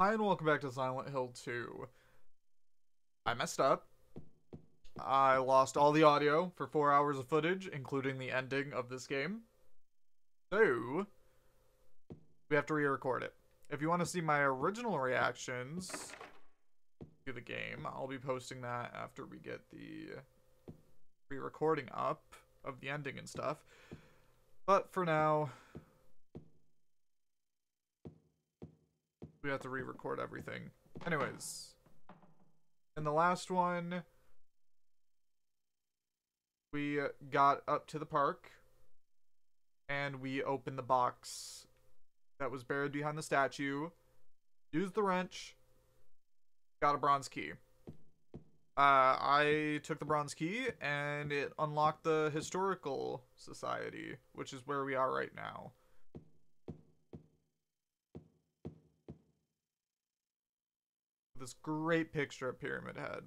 Hi and welcome back to Silent Hill 2. I messed up. I lost all the audio for 4 hours of footage, including the ending of this game. So, we have to re-record it. If you want to see my original reactions to the game, I'll be posting that after we get the re-recording up of the ending and stuff. But for now, we have to re-record everything. Anyways, in the last one, we got up to the park and we opened the box that was buried behind the statue, used the wrench, got a bronze key. I took the bronze key and it unlocked the historical society, which is where we are right now. This great picture of Pyramid Head.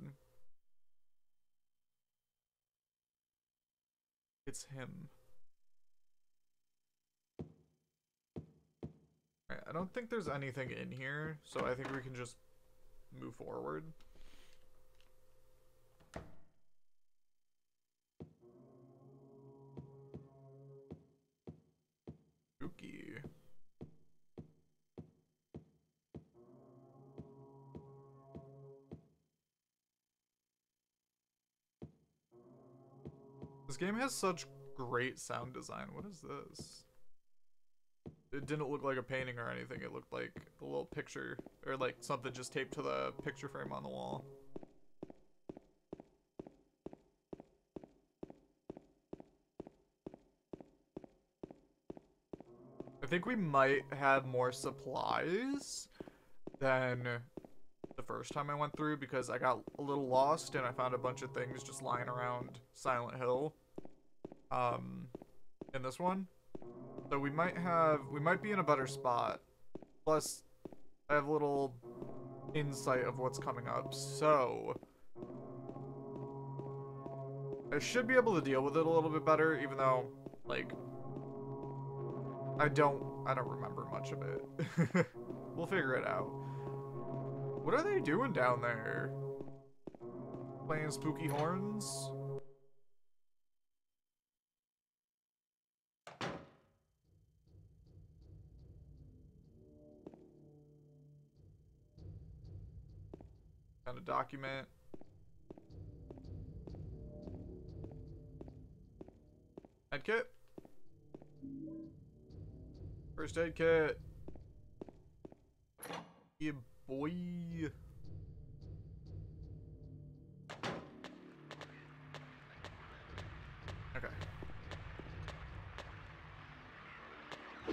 It's him. Alright, I don't think there's anything in here, so I think we can just move forward. Spooky. This game has such great sound design. What is this? It didn't look like a painting or anything. It looked like a little picture or like something just taped to the picture frame on the wall. I think we might have more supplies than the first time I went through because I got a little lost and I found a bunch of things just lying around Silent Hill. In this one, so we might be in a better spot. Plus, I have a little insight of what's coming up, so I should be able to deal with it a little bit better. Even though, like, I don't remember much of it. We'll figure it out. What are they doing down there? Playing spooky horns? Document. Med kit. First aid kit. Yeah, boy. Okay.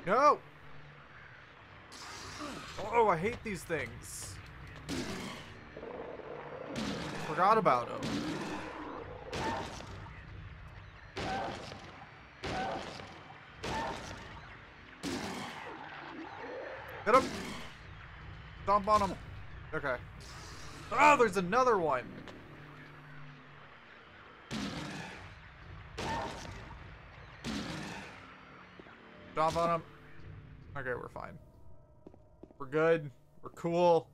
No! Oh, I hate these things. Forgot about him. Hit him. Stomp on him. Okay. Oh, there's another one. Stomp on him. Okay, we're fine. We're good. We're cool.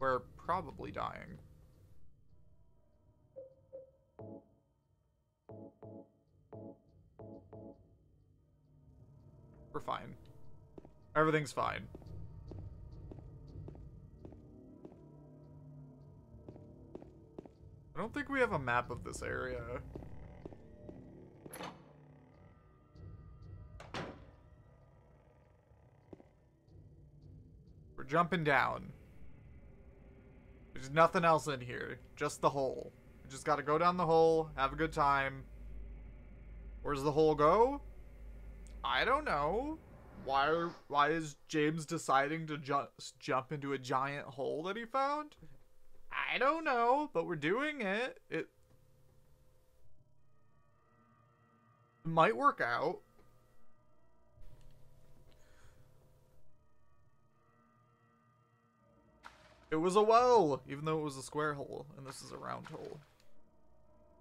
We're probably dying. We're fine. Everything's fine. I don't think we have a map of this area. We're jumping down. There's nothing else in here. Just the hole. We just gotta go down the hole, have a good time. Where's the hole go? I don't know. Why is James deciding to just jump into a giant hole that he found? I don't know, but we're doing it. It might work out. It was a well, even though it was a square hole, and this is a round hole.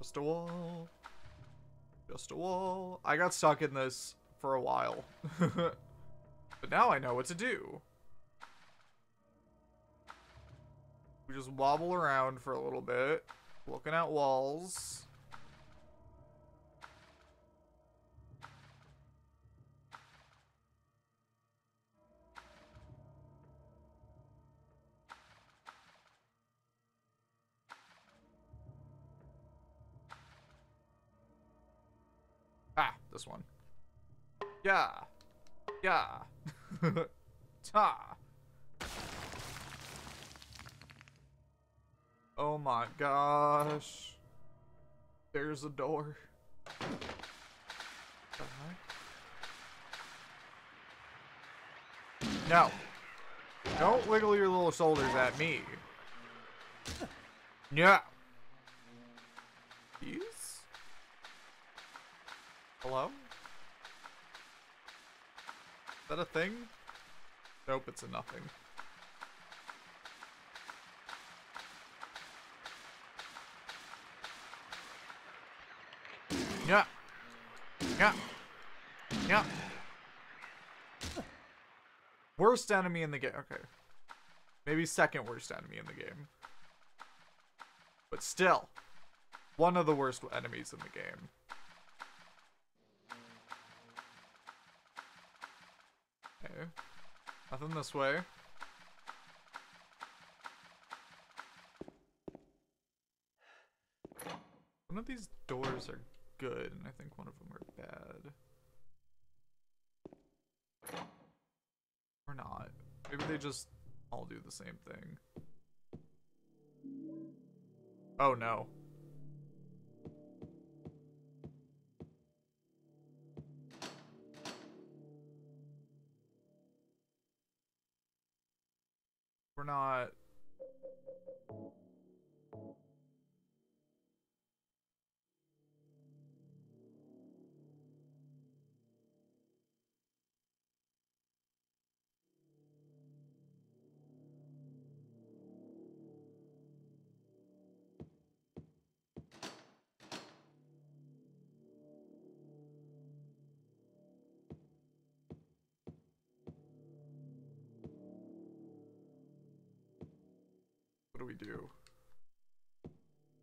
Just a wall. Just a wall. I got stuck in this for a while. But now I know what to do. just wobble around for a little bit, looking at walls. Ah, this one. Yeah. Yeah. Ta. Oh my gosh. There's a door. No. Don't wiggle your little shoulders at me. Yeah. Please? Hello? Is that a thing? Nope, it's a nothing. Yeah. Yeah. Yeah. Worst enemy in the game. Okay. Maybe second worst enemy in the game. But still, one of the worst enemies in the game. Okay. Nothing this way. One of these doors are good, and I think one of them are bad. Or not. Maybe they just all do the same thing. Oh no. We're not... What do?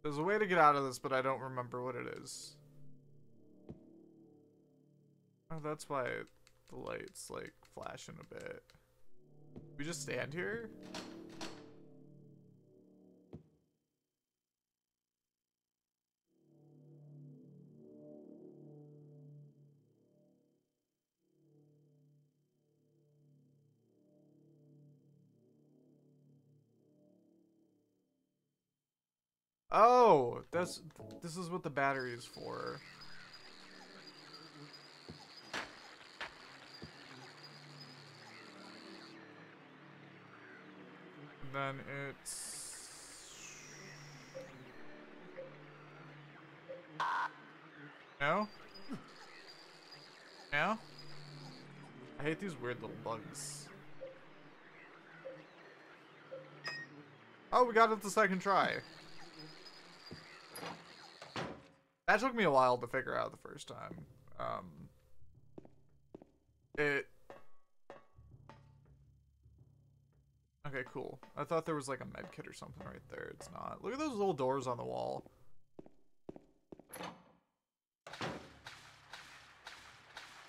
There's a way to get out of this, but I don't remember what it is. Oh, that's why the light's like flashing a bit. We just stand here? Oh, this is what the battery is for. And then it's... No? No? I hate these weird little bugs. Oh, we got it the second try. That took me a while to figure out the first time. Okay, cool. I thought there was like a med kit or something right there. It's not. Look at those little doors on the wall.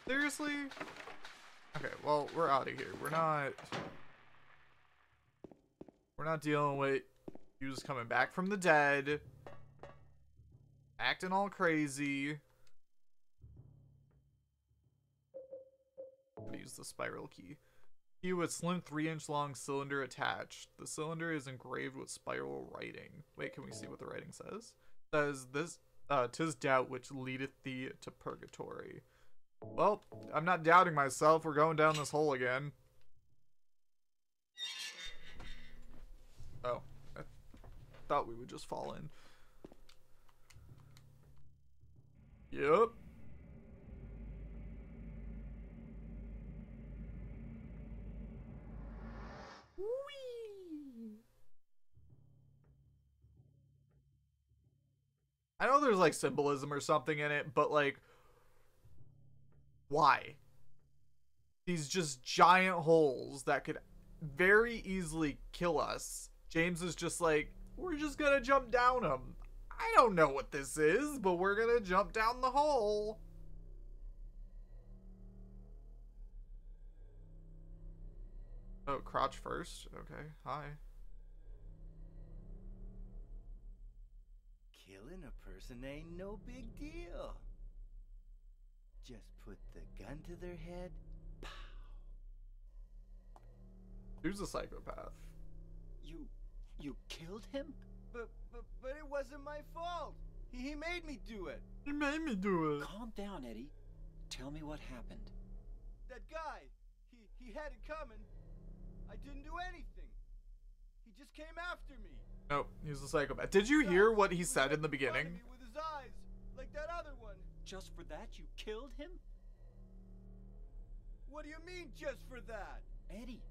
Seriously? Okay, well, we're out of here. We're not dealing with you just coming back from the dead. Acting all crazy. I'm gonna use the spiral key. Key with slim 3-inch long cylinder attached. The cylinder is engraved with spiral writing. Wait, can we see what the writing says? It says this, 'tis doubt which leadeth thee to purgatory. Well, I'm not doubting myself. We're going down this hole again. Oh, I thought we would just fall in. Yep. Whee! I know there's like symbolism or something in it, but like, why? These just giant holes that could very easily kill us James is just like, we're just gonna jump down him. I don't know what this is, but we're gonna jump down the hole. Oh, crouch first? Okay, hi. Killing a person ain't no big deal. Just put the gun to their head. Pow. Who's a psychopath? You killed him? But it wasn't my fault. He made me do it. He made me do it. Calm down, Eddie. Tell me what happened. That guy, he had it coming. I didn't do anything. He just came after me. No, he's a psychopath. Did you hear what he said in the beginning? With his eyes, like that other one. Just for that, you killed him? What do you mean, just for that? Eddie,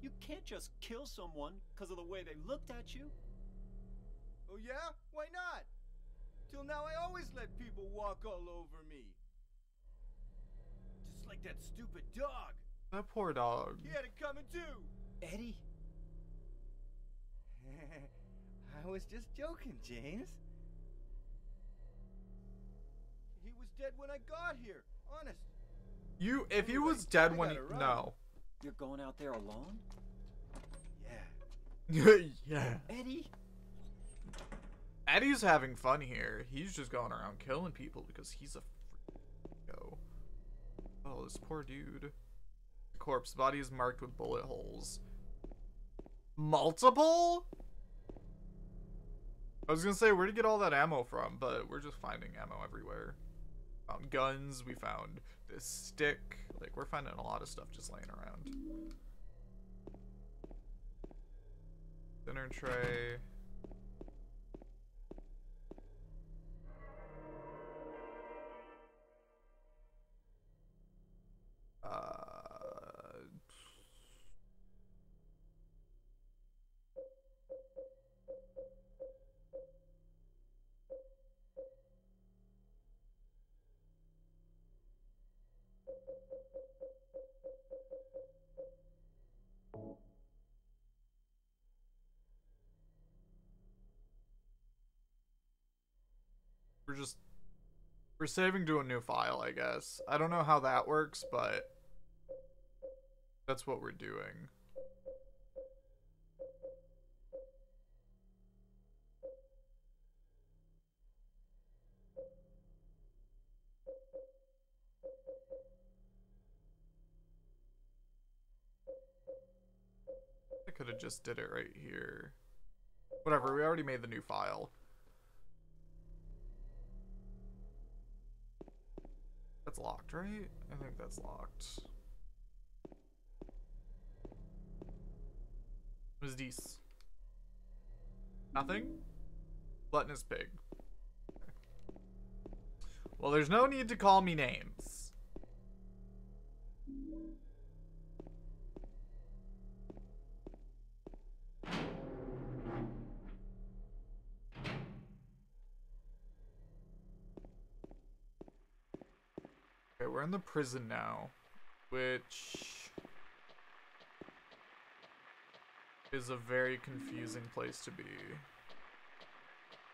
you can't just kill someone because of the way they looked at you. Oh yeah? Why not? Till now, I always let people walk all over me. Just like that stupid dog. That poor dog. He had it coming too. Eddie. I was just joking, James. He was dead when I got here. Honest. If he was dead when he... No. You're going out there alone? Yeah. Yeah. Eddie. Eddie's having fun here. He's just going around killing people because he's a freako. Oh, this poor dude. The corpse body is marked with bullet holes. Multiple? I was gonna say, where'd you get all that ammo from? But we're just finding ammo everywhere. Found guns, we found this stick. Like, we're finding a lot of stuff just laying around. Dinner tray. We're saving to a new file, I guess. I don't know how that works, but that's what we're doing. I could have just did it right here. Whatever, we already made the new file. That's locked, right? I think that's locked. What is this? Nothing? Gluttonous pig. Okay. Well, there's no need to call me names. We're in the prison now, which is a very confusing place to be.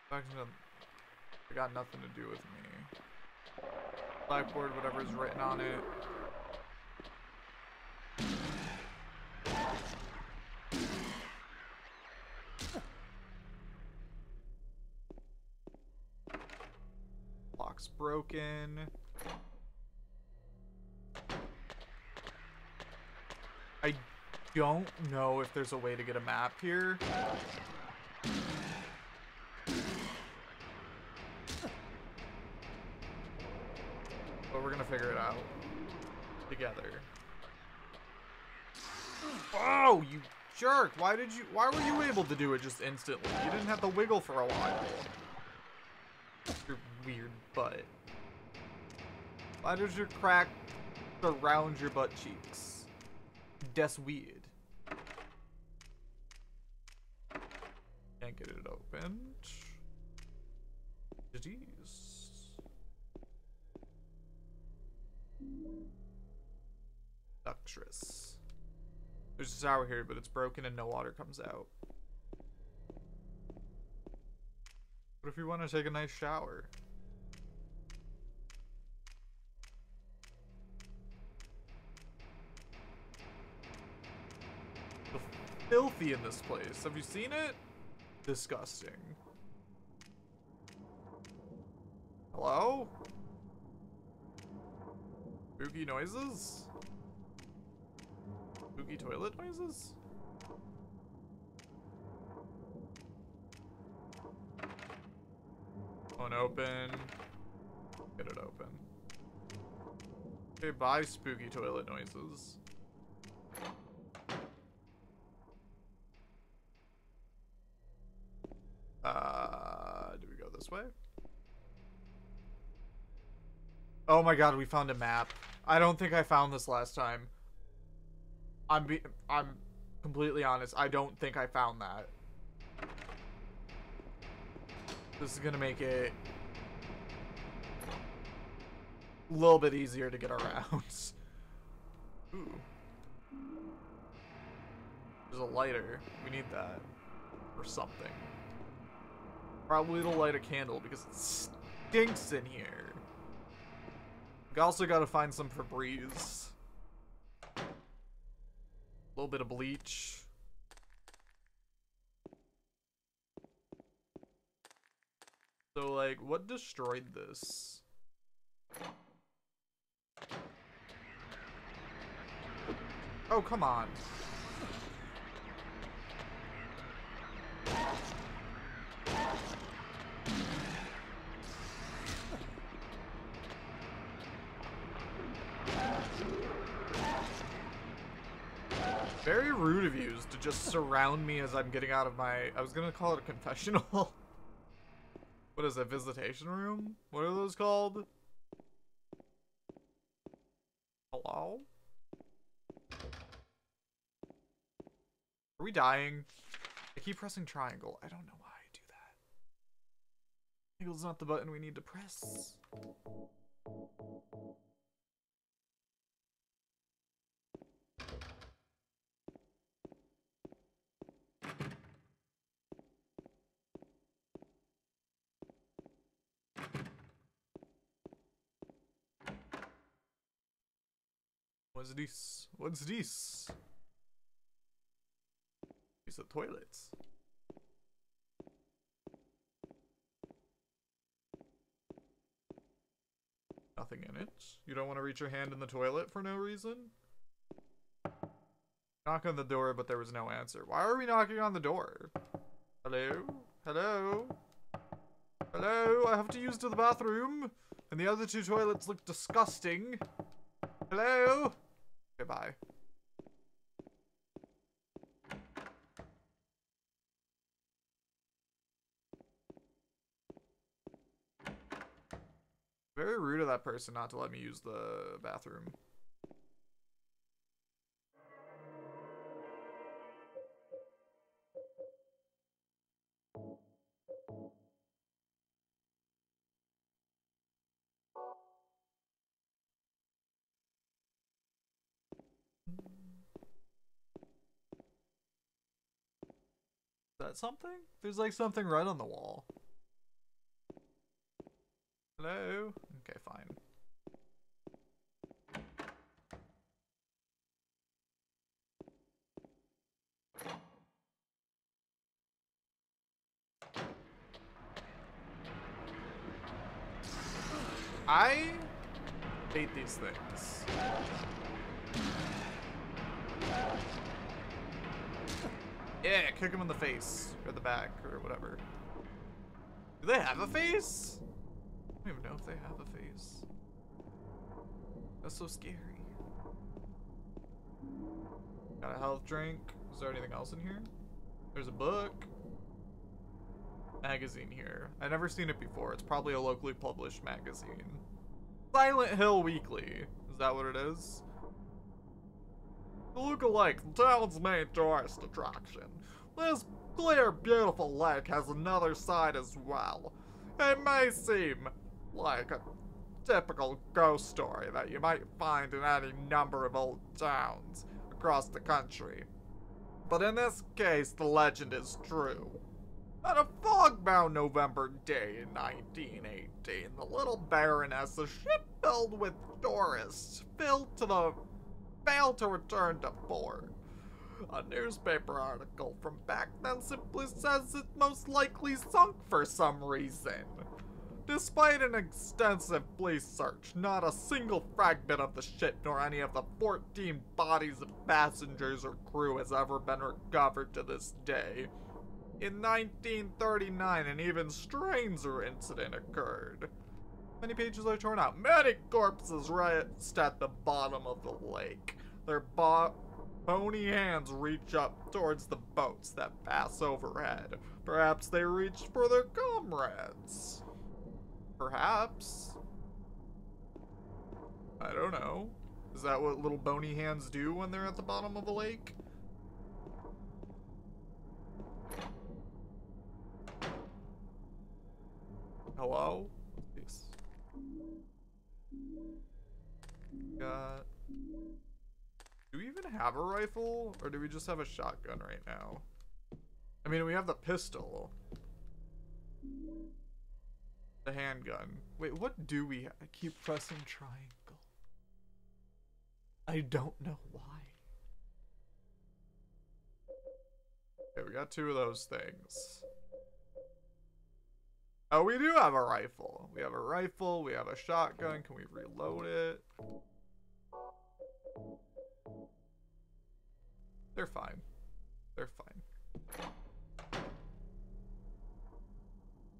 It got nothing to do with me. Blackboard, whatever's written on it. Lock's broken. I don't know if there's a way to get a map here. But we're gonna figure it out together. Oh, you jerk! Why were you able to do it just instantly? You didn't have to wiggle for a while. Your weird butt. Why does your crack surround your butt cheeks? That's weird. Can't get it opened. Jeez. Ductress. There's a shower here, but it's broken and no water comes out. What if you want to take a nice shower? Filthy in this place. Have you seen it? Disgusting. Hello? Spooky noises? Spooky toilet noises? Phone open. Get it open. Okay, bye spooky toilet noises. Do we go this way? Oh my god, we found a map. I don't think I found this last time. I'm completely honest. I don't think I found that. This is gonna make it a little bit easier to get around. Ooh. There's a lighter. We need that. Or something. Probably to light a candle because it stinks in here. We also gotta find some Febreze. A little bit of bleach. So like, what destroyed this? Oh, come on. Very rude of you to just surround me as I'm getting out of my... I was gonna call it a confessional. What is it? Visitation room? What are those called? Hello? Are we dying? I keep pressing triangle. I don't know why I do that. Triangle's not the button we need to press. What's this? What's this? It's a toilet. Nothing in it. You don't want to reach your hand in the toilet for no reason? Knock on the door, but there was no answer. Why are we knocking on the door? Hello? Hello? Hello? I have to use to the bathroom. And the other two toilets look disgusting. Hello? Goodbye. Very rude of that person not to let me use the bathroom. Something? There's like something right on the wall. Hello? Okay, fine. I hate these things. Yeah, kick him in the face, or the back, or whatever. Do they have a face? I don't even know if they have a face. That's so scary. Got a health drink. Is there anything else in here? There's a book. Magazine here. I've never seen it before. It's probably a locally published magazine. Silent Hill Weekly. Is that what it is? The look-alike, the town's main tourist attraction. This clear, beautiful lake has another side as well. It may seem like a typical ghost story that you might find in any number of old towns across the country. But in this case, the legend is true. On a fog-bound November day in 1918, the little Baroness, a ship filled with tourists, failed to return to port. A newspaper article from back then simply says it most likely sunk for some reason. Despite an extensive police search, not a single fragment of the ship nor any of the 14 bodies of passengers or crew has ever been recovered to this day. In 1939, an even stranger incident occurred. Many pages are torn out. Many corpses rest at the bottom of the lake. Their bony hands reach up towards the boats that pass overhead. Perhaps they reach for their comrades. Perhaps? I don't know. Is that what little bony hands do when they're at the bottom of the lake? Hello? Peace. Do we even have a rifle, or do we just have a shotgun right now? I mean, we have the pistol. The handgun. Wait, what do we have? I keep pressing triangle. I don't know why. Okay, we got two of those things. Oh, we do have a rifle. We have a rifle. We have a shotgun. Can we reload it? They're fine. They're fine.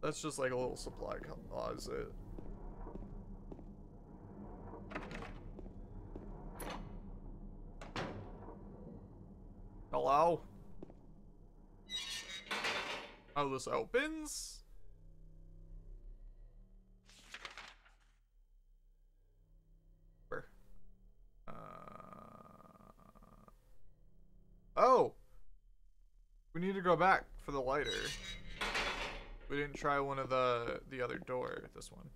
That's just like a little supply closet. Hello? Oh, this opens? Where? Oh! We need to go back for the lighter. We didn't try one of the other door, this one.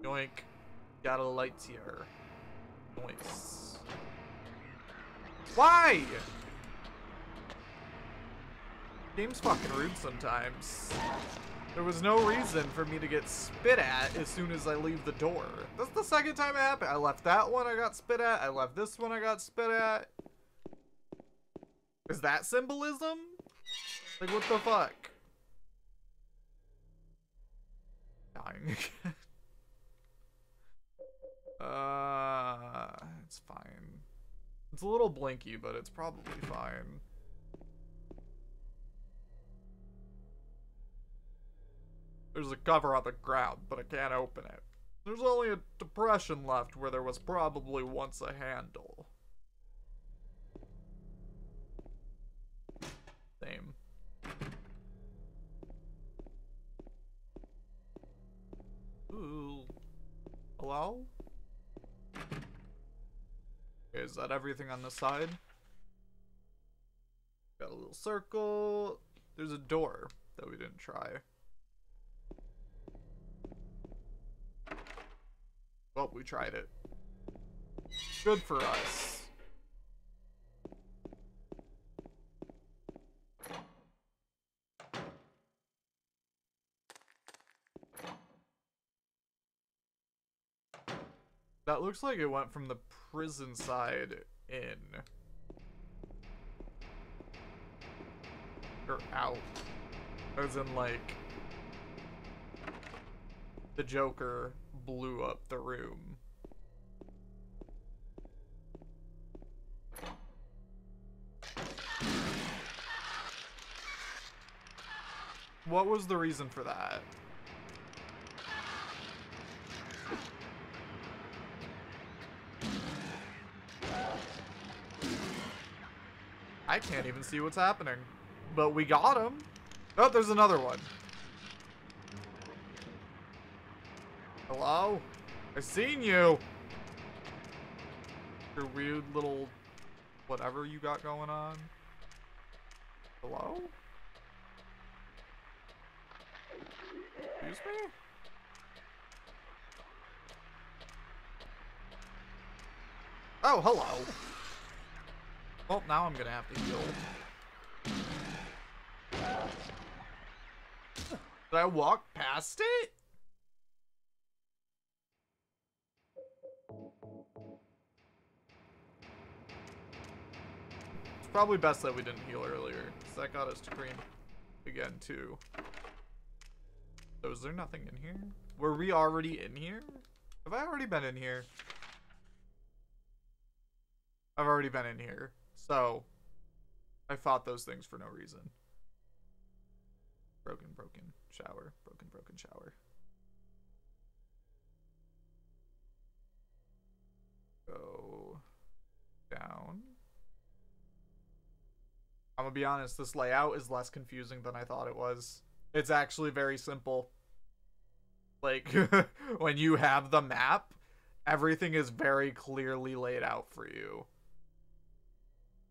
Yoink. Got a light here. Nice. Why? Game's fucking rude sometimes. There was no reason for me to get spit at as soon as I leave the door. That's the second time it happened. I left that one, I got spit at. I left this one, I got spit at. Is that symbolism? Like, what the fuck? Dying again. It's fine. It's a little blinky, but it's probably fine. There's a cover on the ground, but I can't open it. There's only a depression left where there was probably once a handle. Same. Ooh. Hello? Okay, is that everything on this side? Got a little circle. There's a door that we didn't try. Well, we tried it. Good for us. That looks like it went from the prison side in. Or out. As in, like, the Joker blew up the room. What was the reason for that? I can't even see what's happening. But we got him. Oh, there's another one. Hello? I've seen you. Your weird little whatever you got going on. Hello? Excuse me? Oh, hello. Well, now I'm gonna have to heal. Did I walk past it? It's probably best that we didn't heal earlier, because that got us to green again, too. So is there nothing in here? Were we already in here? Have I already been in here? I've already been in here. So I fought those things for no reason. Broken, broken shower. Broken, broken shower. Go down. I'm gonna be honest, this layout is less confusing than I thought it was. It's actually very simple. Like, when you have the map, everything is very clearly laid out for you.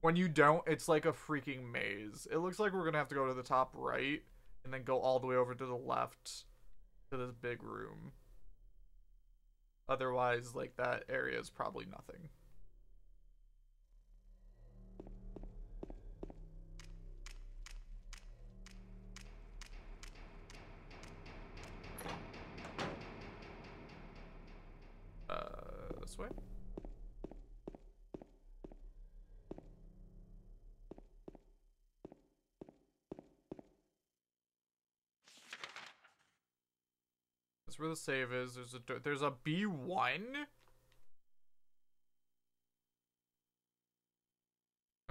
When you don't, it's like a freaking maze. It looks like we're gonna have to go to the top right and then go all the way over to the left to this big room. Otherwise, like, that area is probably nothing. This way. That's where the save is. There's a B1.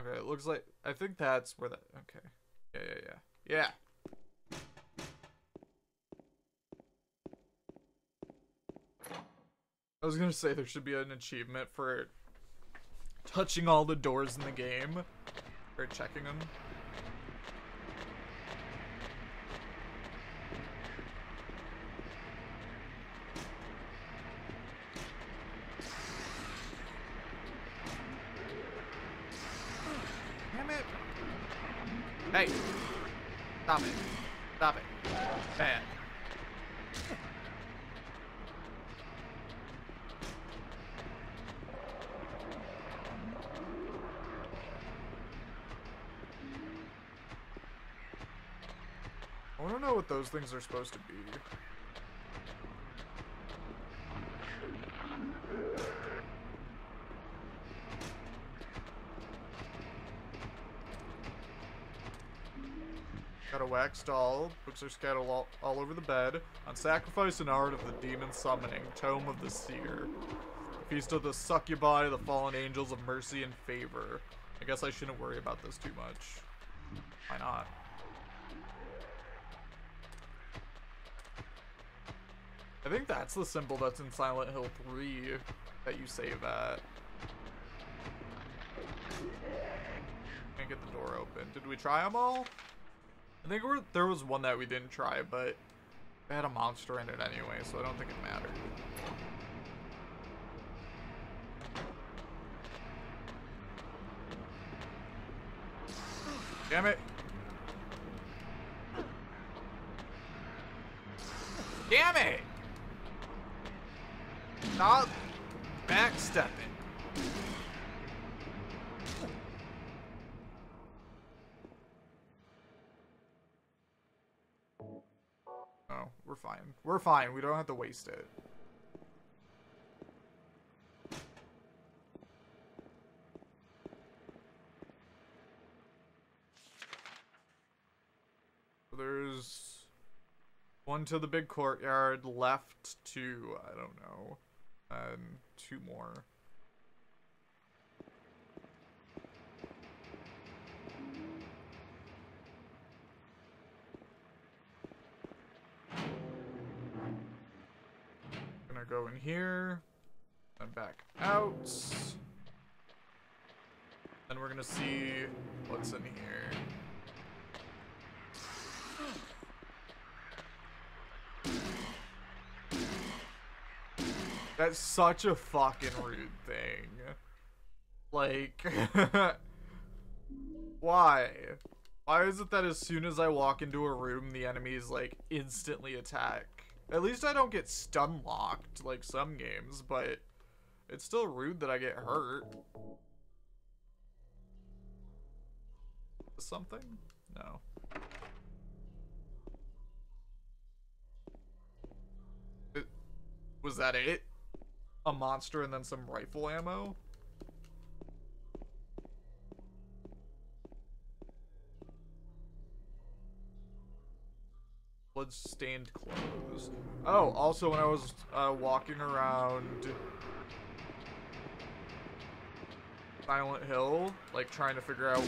Okay, it looks like I think that's where that. Okay. Yeah. I was gonna say there should be an achievement for touching all the doors in the game, or checking them. Damn it! Hey! Stop it! Stop it! Man. I don't know what those things are supposed to be. Got a wax doll. Books are scattered all over the bed. On sacrifice and art of the demon summoning, tome of the seer. Feast of the succubi, the fallen angels of mercy and favor. I guess I shouldn't worry about this too much. Why not? I think that's the symbol that's in Silent Hill 3 that you save at. Can't get the door open. Did we try them all? I think there was one that we didn't try, but it had a monster in it anyway, so I don't think it mattered. Damn it! Damn it! Stop backstepping. Oh, we're fine. We're fine. We don't have to waste it. There's one to the big courtyard, left to, I don't know. Two more. Gonna go in here, and back out. Then we're gonna see what's in here. That's such a fucking rude thing. Like, why? Why is it that as soon as I walk into a room, the enemies, like, instantly attack? At least I don't get stun-locked, like some games, but it's still rude that I get hurt. something? No. Was that it? A monster and then some rifle ammo? Blood-stained clothes. Oh, also when I was walking around Silent Hill, like trying to figure out,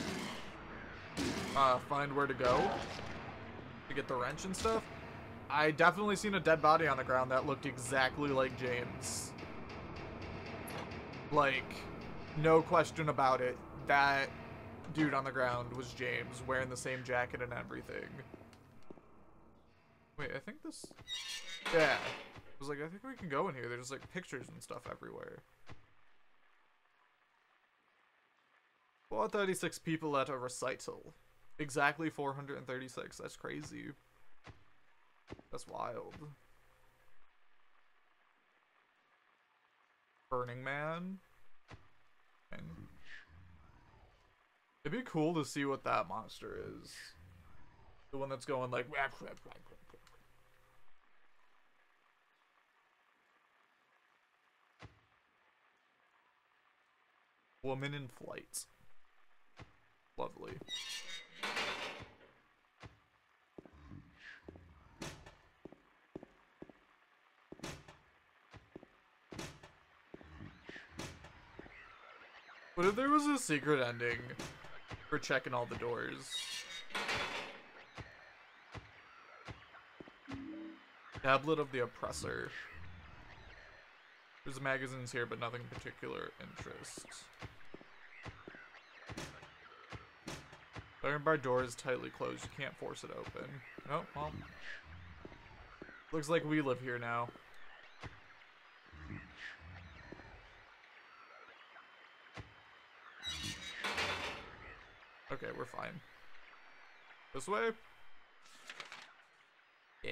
find where to go to get the wrench and stuff, I definitely seen a dead body on the ground that looked exactly like James. Like, no question about it, that dude on the ground was James, wearing the same jacket and everything. Wait, I think this... Yeah. I was like, I think we can go in here. There's like pictures and stuff everywhere. 436 people at a recital. Exactly 436. That's crazy. That's wild. Burning Man. And it'd be cool to see what that monster is. The one that's going like... Woman in flight. Lovely. What if there was a secret ending for checking all the doors? Tablet of the Oppressor. There's magazines here, but nothing of particular interest. Iron bar door is tightly closed. You can't force it open. Oh, well. Looks like we live here now. Okay, we're fine. This way? Yeah.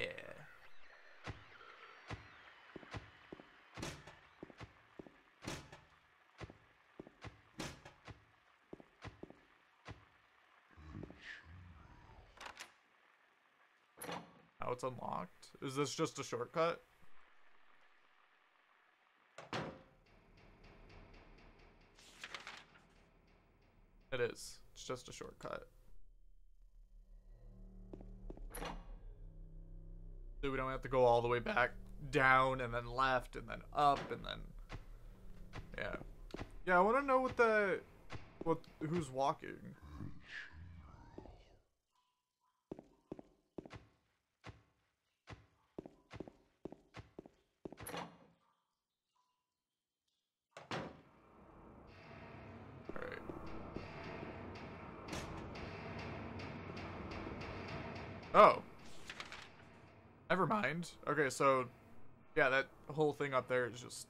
It's unlocked. Is this just a shortcut? It is. It's just a shortcut. So we don't have to go all the way back down and then left and then up and then yeah. Yeah, I want to know what the who's walking. Oh. Never mind. Okay, so, yeah, that whole thing up there is just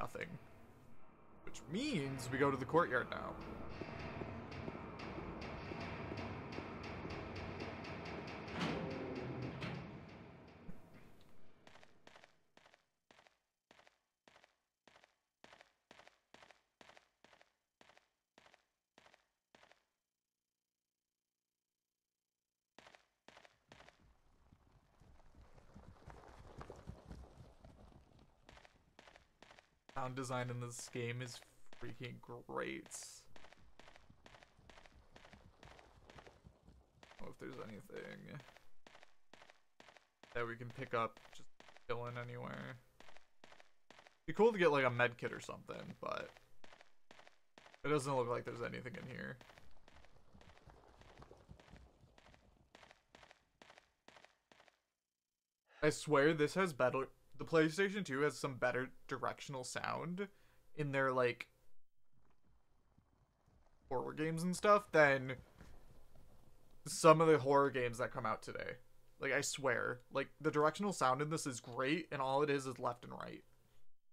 nothing. Which means we go to the courtyard now. Sound design in this game is freaking great. I don't know if there's anything that we can pick up just killing anywhere. It'd be cool to get like a med kit or something, but it doesn't look like there's anything in here. I swear this has better... The PlayStation 2 has some better directional sound in their, like, horror games and stuff than some of the horror games that come out today. Like, I swear. Like, the directional sound in this is great, and all it is left and right.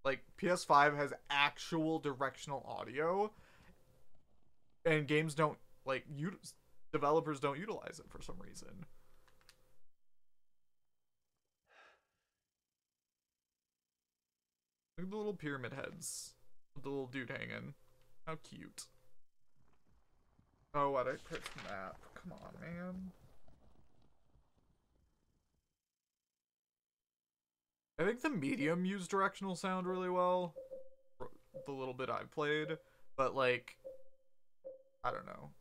Like, PS5 has actual directional audio, and games don't, like, developers don't utilize it for some reason. Look at the little pyramid heads with the little dude hanging. How cute. Oh, I don't press map. Come on, man. I think the medium used directional sound really well. The little bit I've played. But, like, I don't know.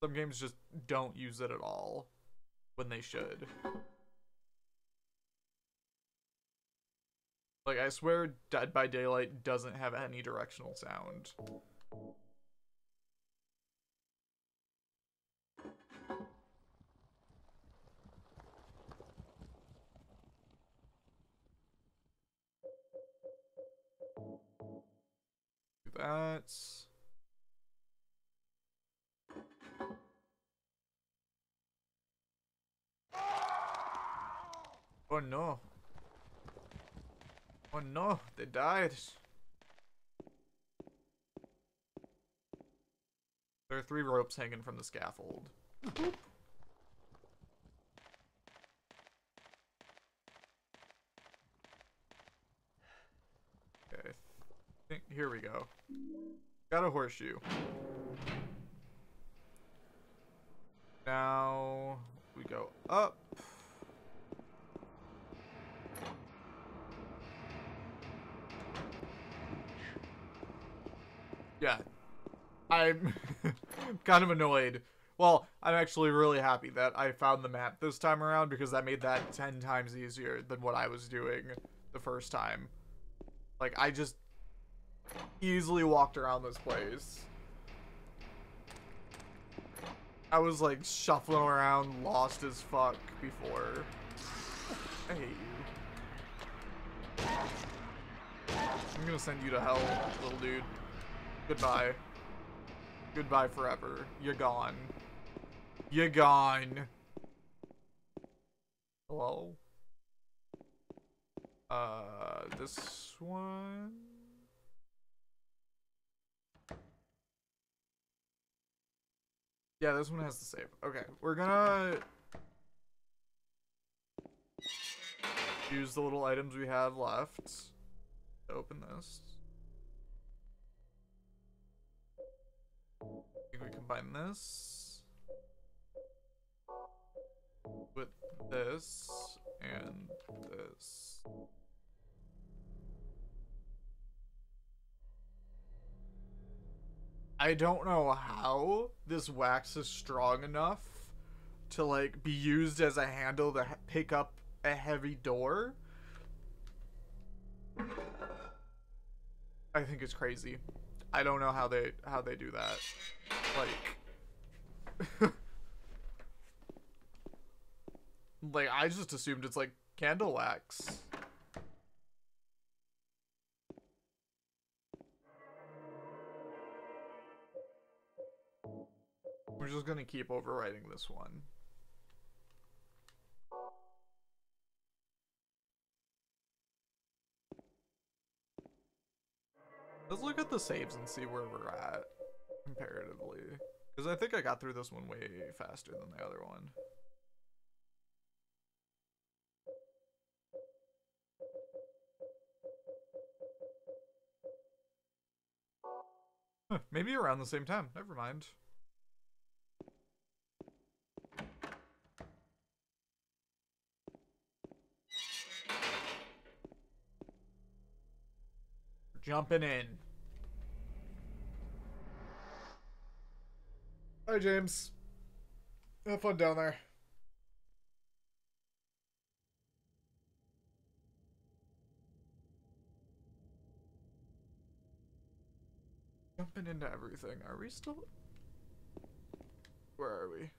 Some games just don't use it at all when they should. Like, I swear Dead by Daylight doesn't have any directional sound. That's... Oh no. Oh no, they died. There are 3 ropes hanging from the scaffold. Okay. Here we go. Got a horseshoe. Now we go up. Yeah, I'm kind of annoyed. Well, I'm actually really happy that I found the map this time around, because that made that 10 times easier than what I was doing the first time. Like, I just easily walked around this place. I was, like, shuffling around, lost as fuck before. I hate you. I'm gonna send you to hell, little dude. Goodbye. Goodbye forever. You're gone. You're gone. Hello? This one? Yeah, this one has to save. Okay, we're gonna use the little items we have left to open this. We combine this with this and this. I don't know how this wax is strong enough to, like, be used as a handle to pick up a heavy door. I think it's crazy. I don't know how they do that. Like, like, I just assumed it's like candle wax. We're just gonna keep overwriting this one. Let's look at the saves and see where we're at comparatively, because I think I got through this one way faster than the other one. Huh, maybe around the same time. Never mind. Jumping in. Hi, James. Have fun down there. Jumping into everything. Are we still? Where are we?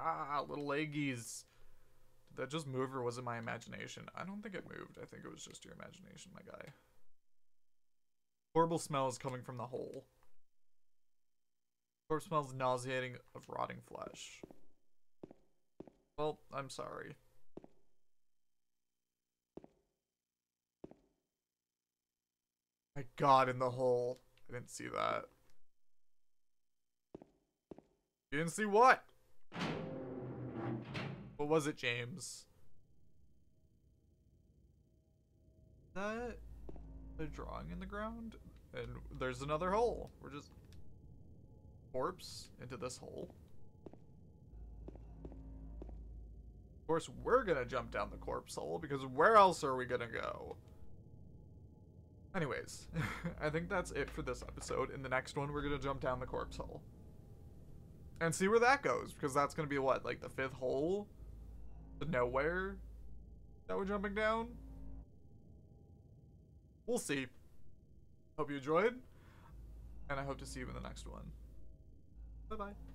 Ah, little leggies. Did that just move, or was it my imagination? I don't think it moved. I think it was just your imagination, my guy. Horrible smell is coming from the hole. Corpse smells nauseating of rotting flesh. Well, I'm sorry. My God, in the hole. I didn't see that. You didn't see what? What was it, James? Is that a drawing in the ground? And there's another hole. We're just... corpse into this hole. Of course, we're gonna jump down the corpse hole, because where else are we gonna go? Anyways, I think that's it for this episode. In the next one, we're gonna jump down the corpse hole. And see where that goes, because that's gonna be what, like the fifth hole? The nowhere that we're jumping down? We'll see. Hope you enjoyed, and I hope to see you in the next one. Bye-bye.